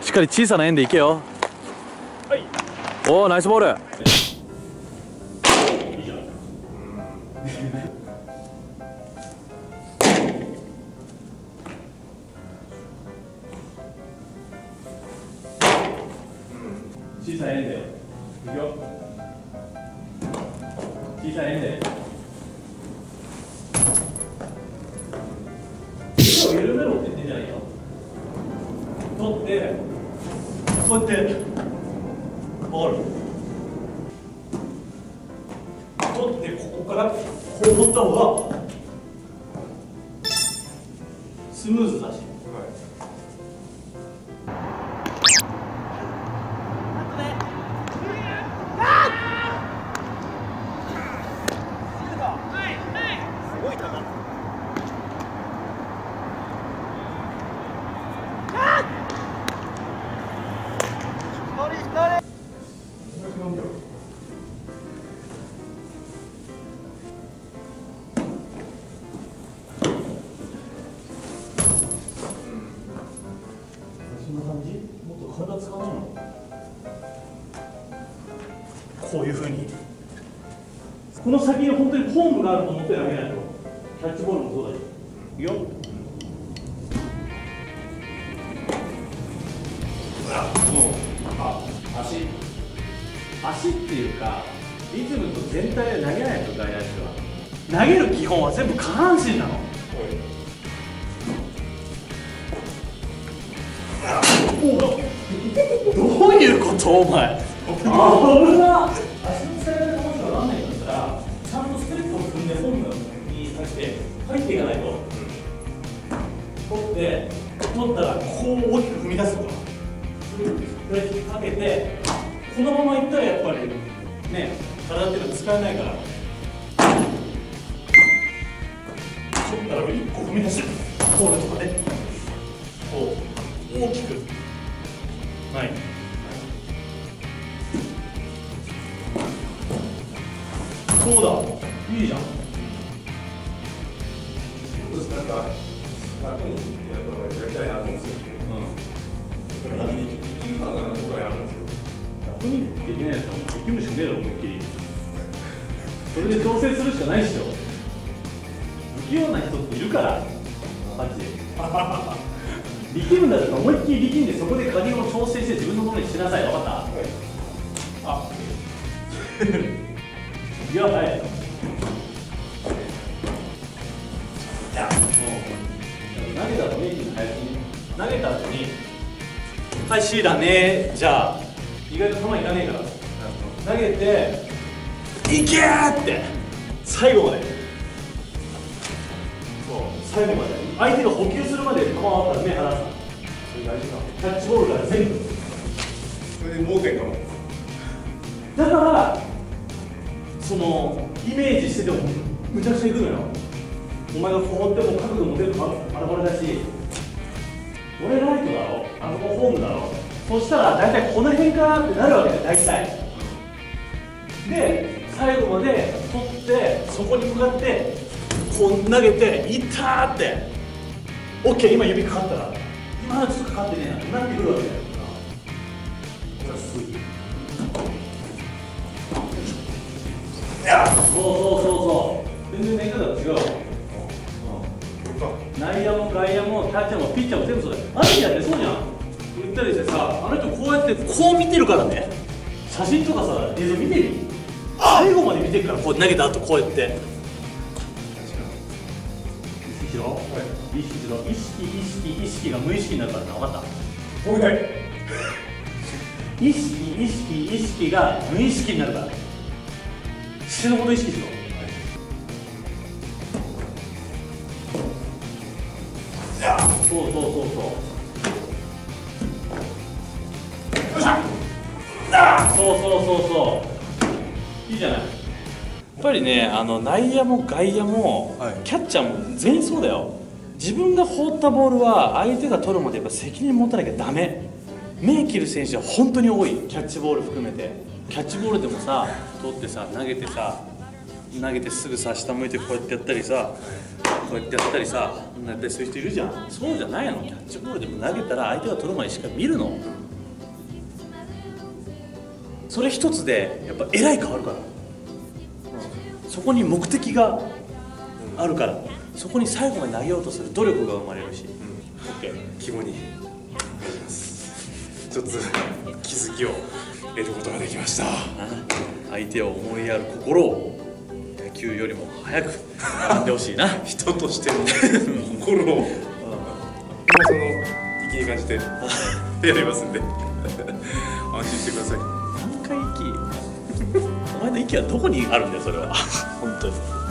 しっかり小さな円でいけよ。はい、おお、ナイスボール。小さい円でいくよ。小さい円で緩めろって言ってんじゃないよ。取ってこうやってボール取って、ここからこう持った方がスムーズだし。こういうふうにこの先に本当にフォームがあると思ってあげないと、キャッチボールもそうだし。いいよ。足っていうかリズムと全体で投げないと、外野手は投げる基本は全部下半身なの。どういうことお前。俺が足の使い方がもし分かんないんだったら、ちゃんとステップを踏んでフォームに対して入っていかないと、取ったらこう大きく踏み出すとか、それを引っ掛けてこのままいったらやっぱりね、体っていうのは使えないから、取ったら一個踏み出してボールとかでこう大きくはい。そうだ、いいじゃん。なんか楽にやりたいなと思うんですよ。楽にできないやつはもうできるしかねえだろ、思いっきり。それで調整するしかないっしょ。不器用な人っているから、マジで。力むんだったら思いっきり力んで、そこで加減を調整して自分のものにしなさい、分かった？はい、あいや、はい。じゃあ、もう投げた後に、投げた後に、はい、Cだねー、じゃあ、意外と球いかねえから、投げて、いけーって、最後まで、そう、最後まで、相手が捕球するまで球をあったら目離すな、それ大事か、キャッチボールから全部、それで盲点かも。だからそのイメージしててもむちゃくちゃいくのよ。お前がこう放っても角度も全部バラバラだし、俺ライトだろ、あの子ホームだろ、そしたら大体この辺かなってなるわけだよ、大体。で最後まで取ってそこに向かってこう投げて「いったー！」って OK、 今指かかったら今はちょっとかかってねえななってくるわけだよ。これすごい。そうそうそうそう、全然年間だと違う。内野も外野もキャッチャーもピッチャーも全部そうだよ。アジアってそうじゃん。言ったりしてさ、あの人こうやってこう見てるからね、写真とかさ映像見てる、最後まで見てるから、こう投げた後こうやって、意識しろ、意識しろ、意識意識意識が無意識になるからな、分かった？もう一回意識意識意識が無意識になるから、死ぬほど意識しろ。そうそうそうそうそうそうそう、いいじゃない。やっぱりね、あの内野も外野もキャッチャーも全員そうだよ。自分が放ったボールは相手が取るまでやっぱ責任持たなきゃダメ。目切る選手は本当に多い、キャッチボール含めて。キャッチボールでもさ、取ってさ、投げてさ、投げてすぐさ下向いてこうやってやったりさ、こうやってやったりさ、こんなやったりする人いるじゃん。そうじゃないの。キャッチボールでも投げたら相手が取る前にしっかり見るの。それ一つでやっぱえらい変わるから、そこに目的があるから、そこに最後まで投げようとする努力が生まれるし、肝に一つ気づきを得ることができました。相手を思いやる心を野球よりも早く学んでほしいな。人としての心をその息に感じてやりますんで安心してください。何回息お前の息はどこにあるんだよ。それは本当に。